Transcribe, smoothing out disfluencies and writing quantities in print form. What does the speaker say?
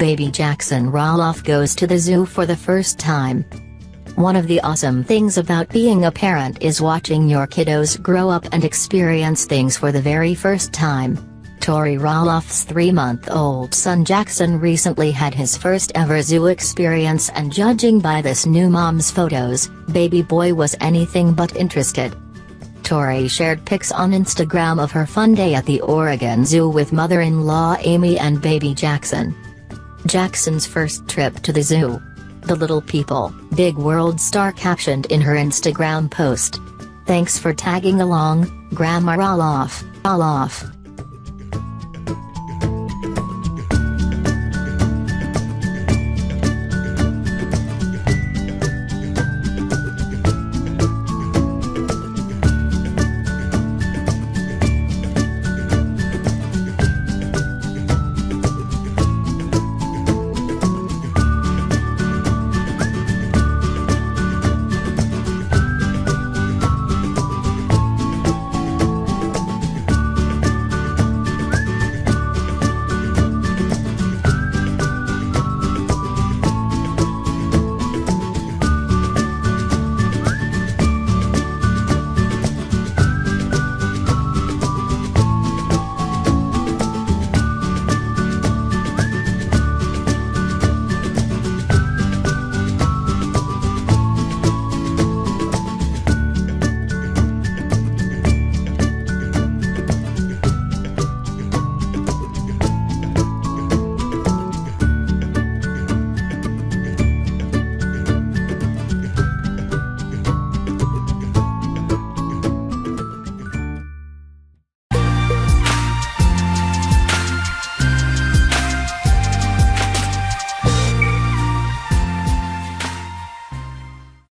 baby Jackson Roloff goes to the zoo for the first time. One of the awesome things about being a parent is watching your kiddos grow up and experience things for the very first time. Tori Roloff's 3-month-old son Jackson recently had his first ever zoo experience, and judging by this new mom's photos, baby boy was anything but interested. Tori shared pics on Instagram of her fun day at the Oregon Zoo with mother-in-law Amy and baby Jackson. Jackson's first trip to the zoo. The Little People, Big World star captioned in her Instagram post. Thanks for tagging along, Grandma Roloff.